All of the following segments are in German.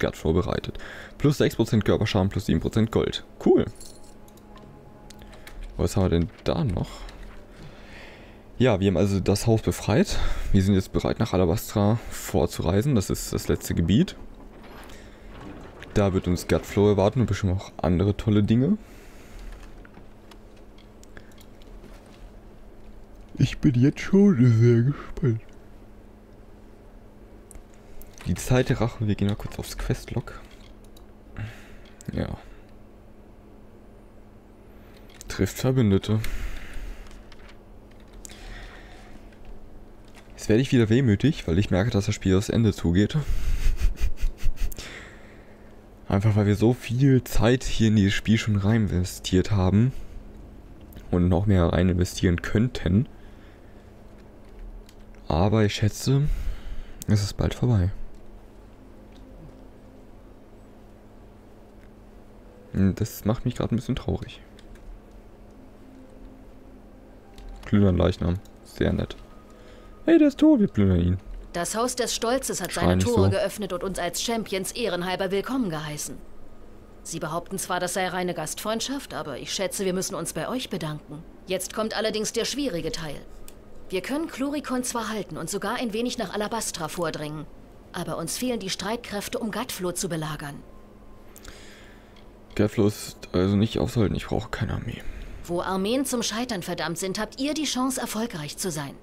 Gathlo bereitet. Plus 6% Körperschaden, plus 7% Gold. Cool. Was haben wir denn da noch? Ja, wir haben also das Haus befreit. Wir sind jetzt bereit, nach Alabastra vorzureisen. Das ist das letzte Gebiet. Da wird uns Gathlo erwarten und bestimmt auch andere tolle Dinge. Ich bin jetzt schon sehr gespannt. Die Zeit der Rache, wir gehen mal kurz aufs Questlog. Ja. Trifft Verbündete. Jetzt werde ich wieder wehmütig, weil ich merke, dass das Spiel aufs Ende zugeht. Einfach weil wir so viel Zeit hier in dieses Spiel schon rein investiert haben. Und noch mehr rein investieren könnten. Aber ich schätze, es ist bald vorbei. Das macht mich gerade ein bisschen traurig. Plündern Leichnam. Sehr nett. Hey, der ist tot, wir plündern ihn. Das Haus des Stolzes hat seine Tore geöffnet und uns als Champions ehrenhalber willkommen geheißen. Sie behaupten zwar, das sei reine Gastfreundschaft, aber ich schätze, wir müssen uns bei euch bedanken. Jetzt kommt allerdings der schwierige Teil. Wir können Chlorikon zwar halten und sogar ein wenig nach Alabastra vordringen, aber uns fehlen die Streitkräfte, um Gathlo zu belagern. Gathlo ist also nicht aufzuhalten, ich brauche keine Armee. Wo Armeen zum Scheitern verdammt sind, habt ihr die Chance, erfolgreich zu sein.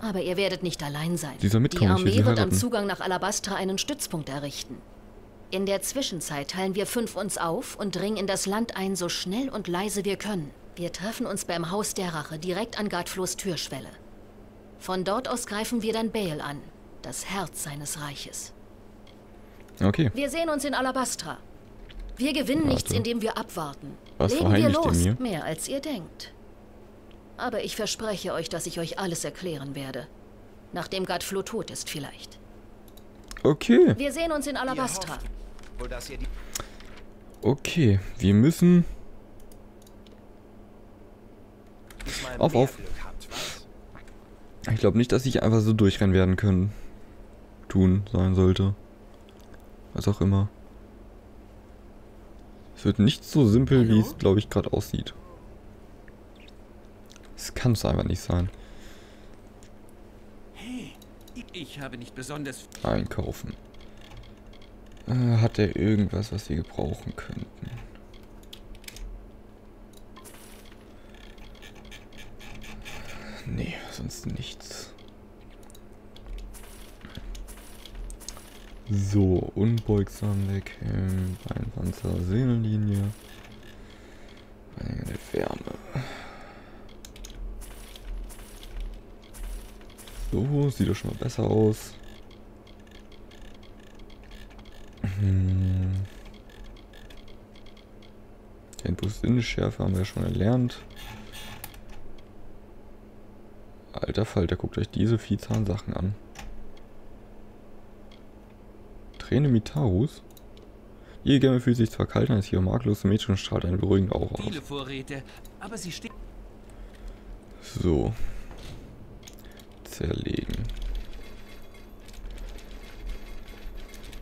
Aber ihr werdet nicht allein sein. Die Armee wird am Zugang nach Alabastra einen Stützpunkt errichten. In der Zwischenzeit teilen wir 5 uns auf und dringen in das Land ein, so schnell und leise wir können. Wir treffen uns beim Haus der Rache, direkt an Gathlos Türschwelle. Von dort aus greifen wir dann Bael an, das Herz seines Reiches. Okay. Wir sehen uns in Alabastra. Wir gewinnen nichts, indem wir abwarten. Legen wir los, mehr als ihr denkt. Aber ich verspreche euch, dass ich euch alles erklären werde. Nachdem Gathlo tot ist vielleicht. Okay. Wir sehen uns in Alabastra. Okay, wir müssen... Auf, auf. Ich glaube nicht, dass ich einfach so durchrennen werden können. Sein sollte. Was auch immer. Es wird nicht so simpel, wie es, glaube ich, gerade aussieht. Es kann es einfach nicht sein. Ich habe nicht besonders einkaufen. Hat er irgendwas, was wir gebrauchen könnten? Nee, sonst nichts. So, unbeugsam weg. Beinpanzer, Seelenlinie. Eine Wärme. So, sieht doch schon mal besser aus. Den Boost in die Schärfe haben wir schon erlernt. Alter Falter, guckt euch diese Viehzahn Sachen an. Nemitarus. Ihr Gamer fühlt sich zwar kalt, als hier maklose Mädchen und strahlt eine beruhigende Aura aus. So. Zerlegen.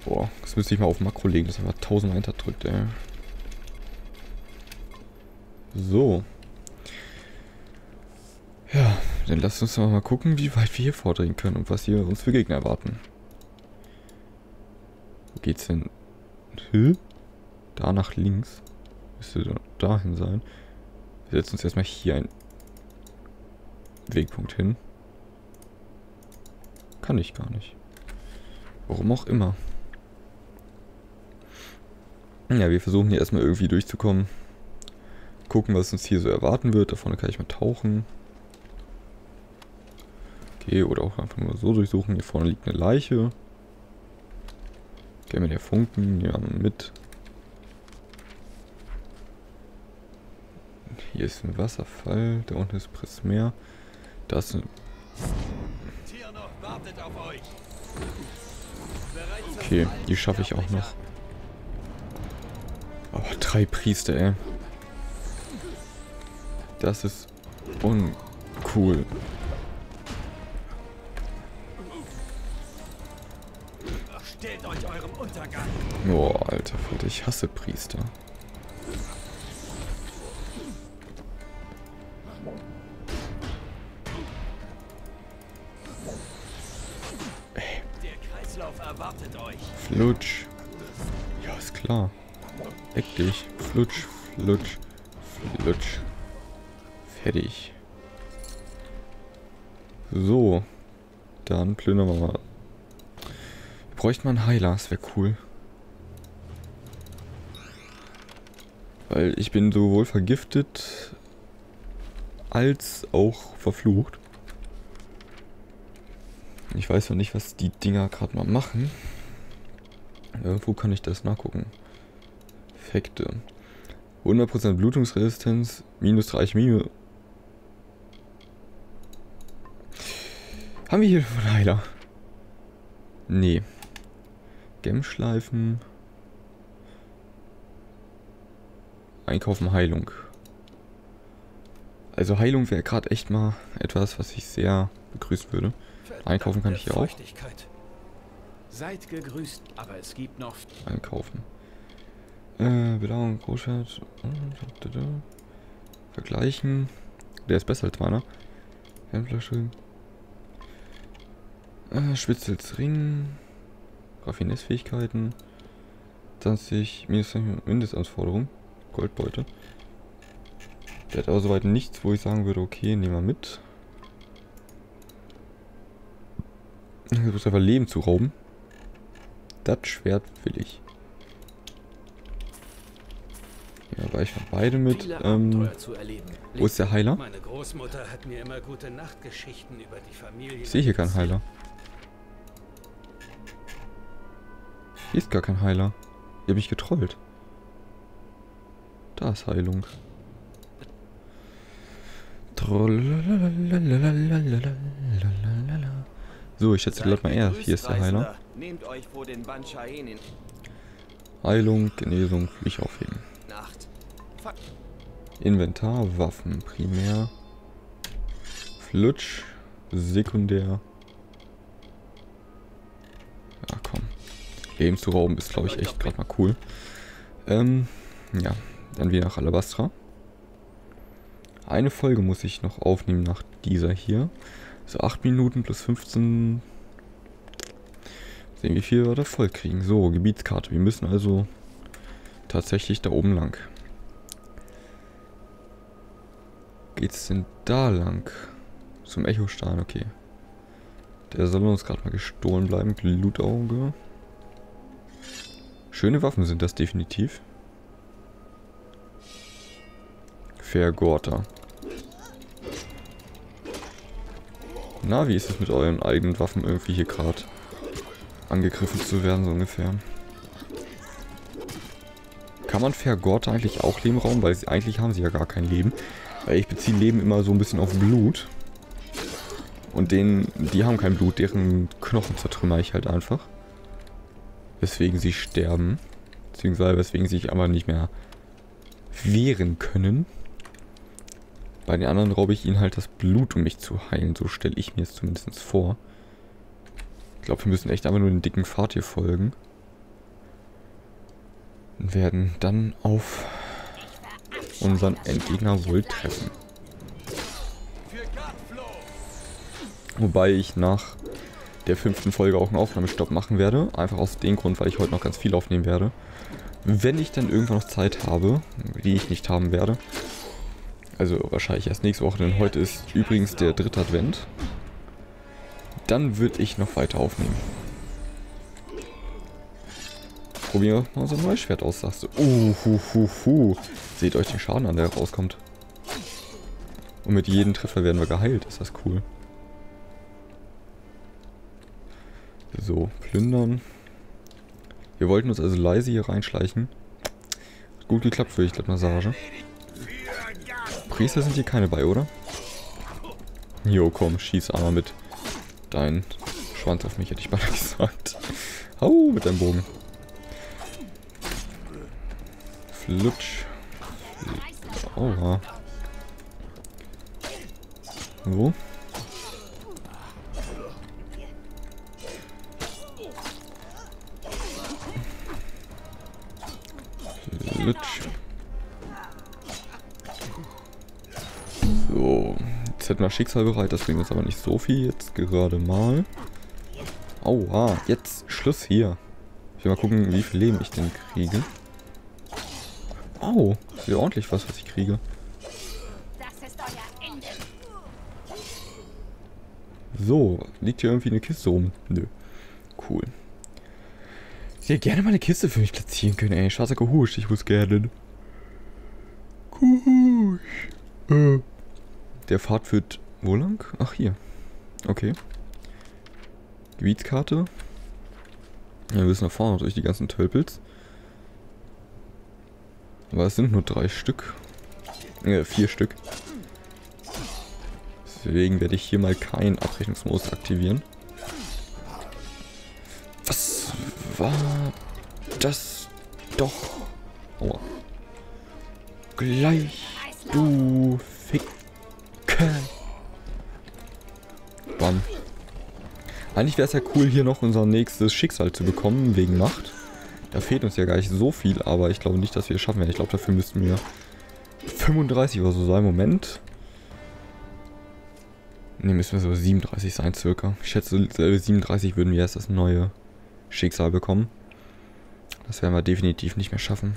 Boah, das müsste ich mal auf Makro legen, das einfach 1000 hinterdrückt, ey. So. Ja, dann lasst uns doch mal gucken, wie weit wir hier vordringen können und was hier uns für Gegner erwarten. Wo geht's denn? Da nach links. Müsste dahin sein. Wir setzen uns erstmal hier einen Wegpunkt hin. Kann ich gar nicht. Warum auch immer. Ja, wir versuchen hier erstmal irgendwie durchzukommen. Gucken, was uns hier so erwarten wird. Da vorne kann ich mal tauchen. Okay, oder auch einfach nur so durchsuchen. Hier vorne liegt eine Leiche. Gehen wir der Funken. Ja, mit. Hier ist ein Wasserfall. Da unten ist Prismär. Da ist eine... Okay, die schaffe ich auch noch. Aber 3 Priester, ey. Das ist uncool. Stellt euch eurem Untergang. Oh, alter Vater, ich hasse Priester. Ey. Der Kreislauf erwartet euch. Flutsch. Ja, ist klar. Eck dich. Flutsch, flutsch, flutsch. Fertig. So. Dann plündern wir mal. Bräuchte man einen Heiler, das wäre cool. Weil ich bin sowohl vergiftet als auch verflucht. Ich weiß noch nicht, was die Dinger gerade mal machen. Wo kann ich das nachgucken? Effekte. 100% Blutungsresistenz, minus 30 Mime. Haben wir hier einen Heiler? Nee. Gemschleifen. Einkaufen Heilung. Also Heilung wäre gerade echt mal etwas, was ich sehr begrüßen würde. Einkaufen kann ich hier auch. Seid gegrüßt, aber es gibt noch Einkaufen. Bedauerung, Großstadt. Vergleichen. Der ist besser als meiner. Handflasche. Spitzels Ring. Raffinessfähigkeiten. 20 minus Mindestanforderung. Goldbeute. Der hat aber soweit nichts, wo ich sagen würde, okay, nehmen wir mit. Ich versuche einfach Leben zu rauben. Das Schwert will ich. Ja, aber ich war beide mit. Wo ist der Heiler? Meine Großmutter hat mir immer gute Nachtgeschichten über die Familie. Ich sehe hier keinen Heiler. Hier ist gar kein Heiler. Ihr habt mich getrollt. Da ist Heilung. So, ich schätze gerade mal eher. Hier ist der Heiler. Heilung, Genesung, mich aufheben. Inventar, Waffen, primär. Flutsch, sekundär. Ja, komm. Leben zu rauben ist, glaube ich, echt gerade mal cool. Ja. Dann wieder nach Alabastra. Eine Folge muss ich noch aufnehmen nach dieser hier. So 8 Minuten plus 15. Sehen, wie viel wir da voll kriegen. So, Gebietskarte. Wir müssen also tatsächlich da oben lang. Geht's denn da lang? Zum Echostein, okay. Der soll uns gerade mal gestohlen bleiben. Blutauge. Schöne Waffen sind das definitiv. Faer Gorta. Na, wie ist es mit euren eigenen Waffen irgendwie hier gerade angegriffen zu werden, so ungefähr? Kann man Faer Gorta eigentlich auch Leben rauben? Weil sie, eigentlich haben sie ja gar kein Leben. Weil ich beziehe Leben immer so ein bisschen auf Blut. Und die haben kein Blut, deren Knochen zertrümmere ich halt einfach. Weswegen sie sterben. Beziehungsweise weswegen sie sich aber nicht mehr wehren können. Bei den anderen raube ich ihnen halt das Blut, um mich zu heilen. So stelle ich mir es zumindest vor. Ich glaube, wir müssen echt einfach nur den dicken Pfad hier folgen. Und werden dann auf unseren Endgegner wohl treffen. Wobei ich nach der 5. Folge auch einen Aufnahmestopp machen werde. Einfach aus dem Grund, weil ich heute noch ganz viel aufnehmen werde. Wenn ich dann irgendwann noch Zeit habe, die ich nicht haben werde. Also wahrscheinlich erst nächste Woche, denn heute ist übrigens der 3. Advent. Dann würde ich noch weiter aufnehmen. Probieren wir mal so ein neues Schwert aus, sagst du. Seht euch den Schaden an, der rauskommt. Und mit jedem Treffer werden wir geheilt, ist das cool. So, plündern. Wir wollten uns also leise hier reinschleichen. Hat gut geklappt für die Massage. Priester sind hier keine bei, oder? Jo, komm, schieß einmal mit deinen Schwanz auf mich, hätte ich beinahe gesagt. Hau mit deinem Bogen. Flutsch. Aua. So. Glitch. So, jetzt hätten wir Schicksal bereit, das bringt uns aber nicht so viel jetzt gerade mal. Aua, jetzt Schluss hier. Ich will mal gucken, wie viel Leben ich denn kriege. Au, das ist ja ordentlich was ich kriege. So, liegt hier irgendwie eine Kiste rum? Nö. Cool. Ich hätte gerne mal eine Kiste für mich platzieren können, ey. Schwarzer Kuhusch, ich muss gerne. Kuhusch. Der Pfad führt wo lang? Ach, hier. Okay. Gebietskarte. Ja, wir müssen nach vorne durch die ganzen Tölpels. Aber es sind nur 3 Stück. 4 Stück. Deswegen werde ich hier mal keinen Abrechnungsmodus aktivieren. Was war das doch? Aua. Gleich, du Ficker. Bam. Eigentlich wäre es ja cool, hier noch unser nächstes Schicksal zu bekommen, wegen Macht. Da fehlt uns ja gar nicht so viel, aber ich glaube nicht, dass wir es schaffen werden. Ich glaube, dafür müssten wir 35 oder so sein. Moment. Ne, müssen wir so 37 sein circa. Ich schätze, 37 würden wir erst das neue Schicksal bekommen. Das werden wir definitiv nicht mehr schaffen.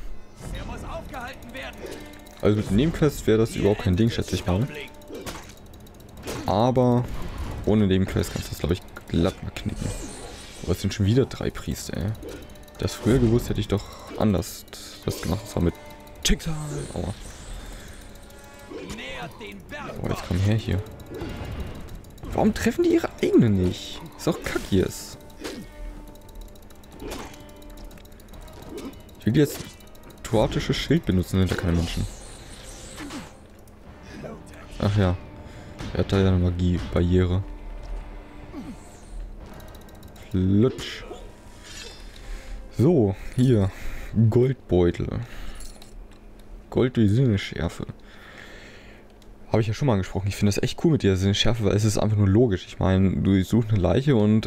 Also mit dem Nebenquest wäre das überhaupt kein Ding, schätze ich mal. Aber ohne Nebenquest kannst du das, glaube ich, glatt mal knicken. Aber es sind schon wieder 3 Priester, ey. Das früher gewusst, hätte ich doch anders das gemacht. Das war mit Schicksal. Aua. Oh, jetzt komm her hier. Warum treffen die ihre eigene nicht? Ist doch kack hier. Ich will jetzt tuathisches Schild benutzen hinter keinen Menschen. Ach ja. Er hat da ja eine Magie-Barriere. Flutsch. So, hier. Goldbeutel. Gold durch Sinnesschärfe. Habe ich ja schon mal angesprochen. Ich finde das echt cool mit dieser Sinnesschärfe, weil es ist einfach nur logisch. Ich meine, du suchst eine Leiche und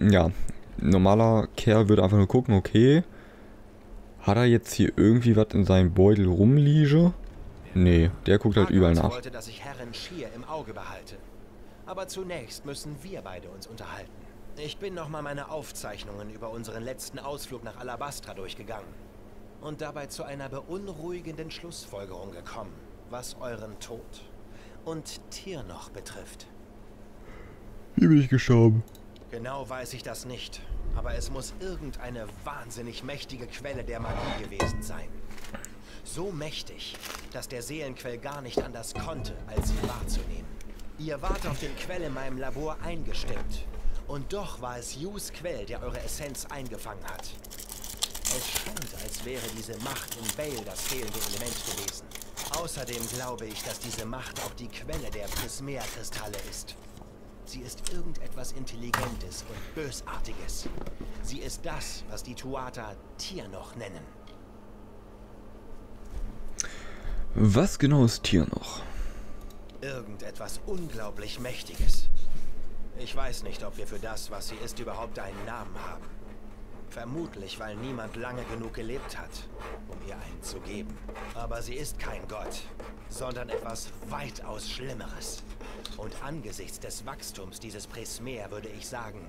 ja, normaler Kerl würde einfach nur gucken, okay, hat er jetzt hier irgendwie was in seinem Beutel rumliege? Nee, der guckt halt überall nach. Wollte, dass ich Herren Schier im Auge behalte. Aber zunächst müssen wir beide uns unterhalten. Ich bin nochmal meine Aufzeichnungen über unseren letzten Ausflug nach Alabastra durchgegangen und dabei zu einer beunruhigenden Schlussfolgerung gekommen, was euren Tod und Tiernoch betrifft. Hier bin ich gestorben. Genau weiß ich das nicht, aber es muss irgendeine wahnsinnig mächtige Quelle der Magie gewesen sein. So mächtig, dass der Seelenquell gar nicht anders konnte, als sie wahrzunehmen. Ihr wart auf den Quell in meinem Labor eingestimmt. Und doch war es Yus Quell, der eure Essenz eingefangen hat. Es scheint, als wäre diese Macht in Bael das fehlende Element gewesen. Außerdem glaube ich, dass diese Macht auch die Quelle der Prismär-Kristalle ist. Sie ist irgendetwas Intelligentes und Bösartiges. Sie ist das, was die Tuatha Tiernoch nennen. Was genau ist Tiernoch? Irgendetwas unglaublich Mächtiges. Ich weiß nicht, ob wir für das, was sie ist, überhaupt einen Namen haben. Vermutlich, weil niemand lange genug gelebt hat, um ihr einen zu geben. Aber sie ist kein Gott, sondern etwas weitaus Schlimmeres. Und angesichts des Wachstums dieses Prismär würde ich sagen,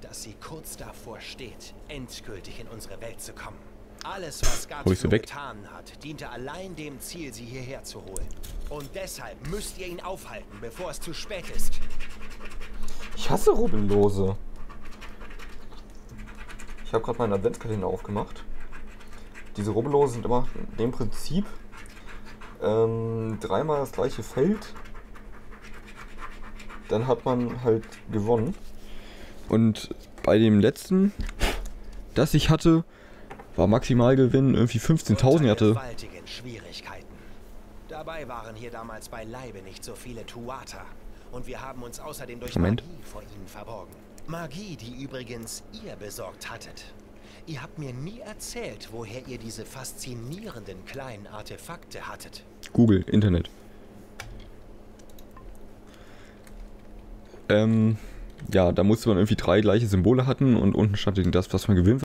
dass sie kurz davor steht, endgültig in unsere Welt zu kommen. Alles, was Gathlo getan hat, diente allein dem Ziel, sie hierher zu holen. Und deshalb müsst ihr ihn aufhalten, bevor es zu spät ist. Ich hasse Rubbellose. Ich habe gerade meinen Adventskalender aufgemacht. Diese Rubbellose sind immer in dem Prinzip dreimal das gleiche Feld. Dann hat man halt gewonnen. Und bei dem letzten, das ich hatte, war Maximalgewinn irgendwie 15.000. Ich hatte gewaltigen Schwierigkeiten. Dabei waren hier damals beileibe nicht so viele Tuatha. Und wir haben uns außerdem durch Magie vor ihnen verborgen. Magie, die übrigens ihr besorgt hattet. Ihr habt mir nie erzählt, woher ihr diese faszinierenden kleinen Artefakte hattet. Google, Internet. Ja, da musste man irgendwie 3 gleiche Symbole hatten und unten stand das, was man gewinnt.